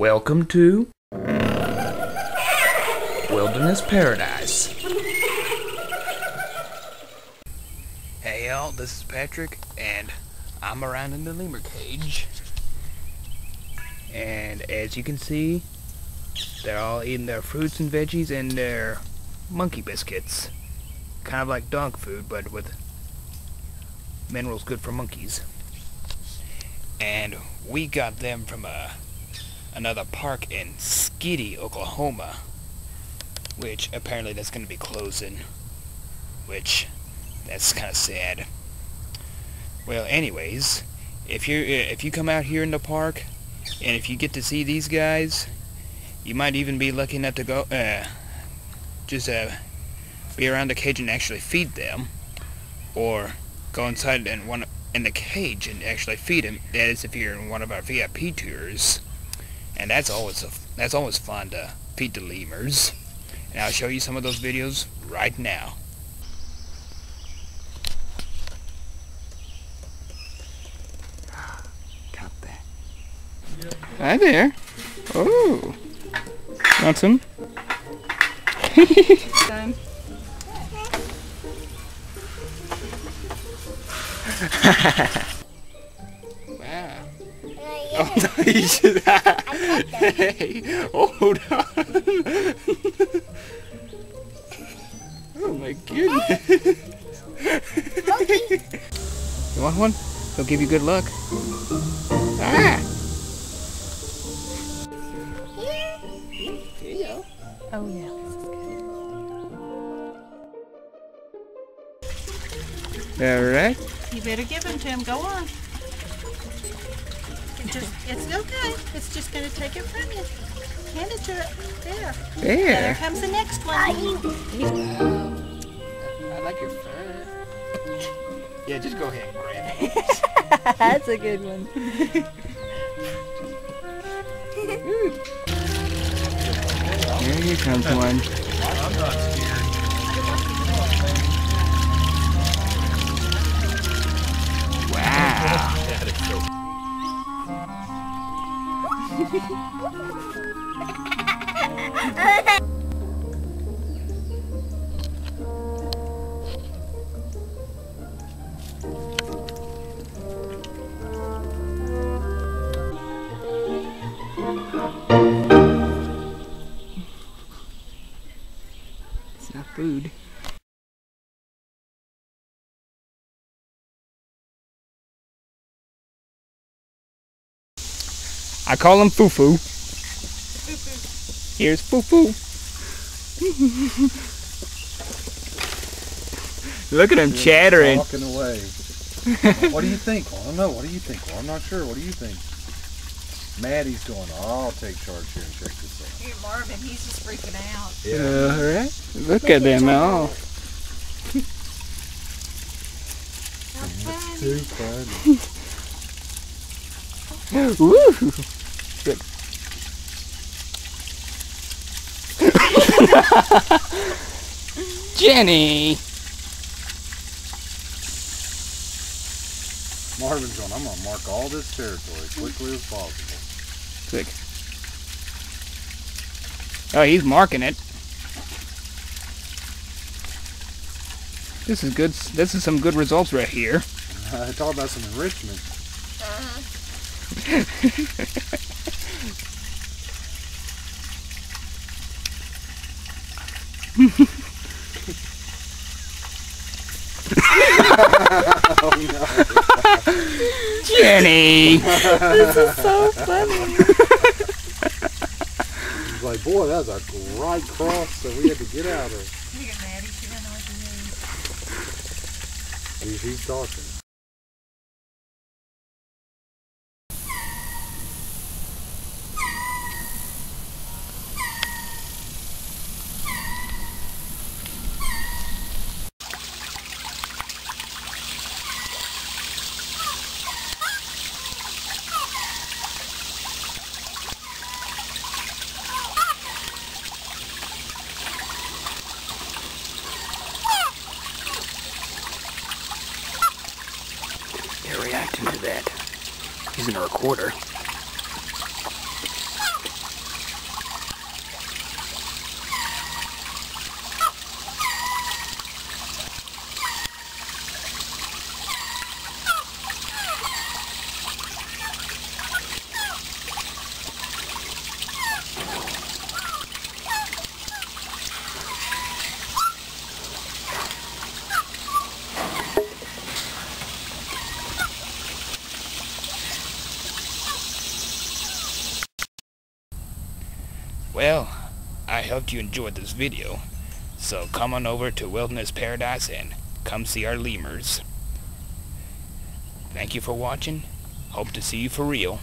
Welcome to Wilderness Paradise. Hey y'all, this is Patrick, and I'm around in the lemur cage. And as you can see, they're all eating their fruits and veggies and their monkey biscuits. Kind of like dog food, but with minerals good for monkeys. And we got them from another park in Skiddy, Oklahoma, which apparently that's going to be closing, which that's kind of sad. Well, anyways, if you come out here in the park and if you get to see these guys, you might even be lucky enough to go be around the cage and actually feed them, or go inside and in the cage and actually feed them. That is if you're in one of our VIP tours. And that's always fun to feed the lemurs. And I'll show you some of those videos right now. Got that. Hi there. Oh. Want some? Wow. Oh no, you should. Hey. Oh, hold on. Oh my goodness. You want one? They'll give you good luck. Ah. Here you go. Oh yeah. Alright. You better give them to him. Go on. It's okay. It's just going to take it from you. Hand it to it. There. There comes the next one. I like your fur. Yeah, just go ahead and grab it. That's a good one. Here comes one. I'm not scared. It's not food. I call him Fufu. Here's Fufu. Look at him chattering. Walking away. What do you think? Well, I don't know. What do you think? Well, I'm not sure. What do you think? Maddie's going, I'll take charge here and check this out. Here, Marvin, he's just freaking out. Yeah. All right. Look at them all. That's too funny. Woo! Good. Jenny! Marvin's going, I'm going to mark all this territory quickly as possible. Quick. Oh, he's marking it. This is good. This is some good results right here. I talked about some enrichment. Uh-huh. Oh, no. Jenny! This is so funny. He's like, boy, that was a right cross, so we had to get out of it. Look at Maddie, she ran away from me. She's talking. Reacting to that using a recorder. Well, I hope you enjoyed this video, so come on over to Wilderness Paradise and come see our lemurs. Thank you for watching. Hope to see you for real.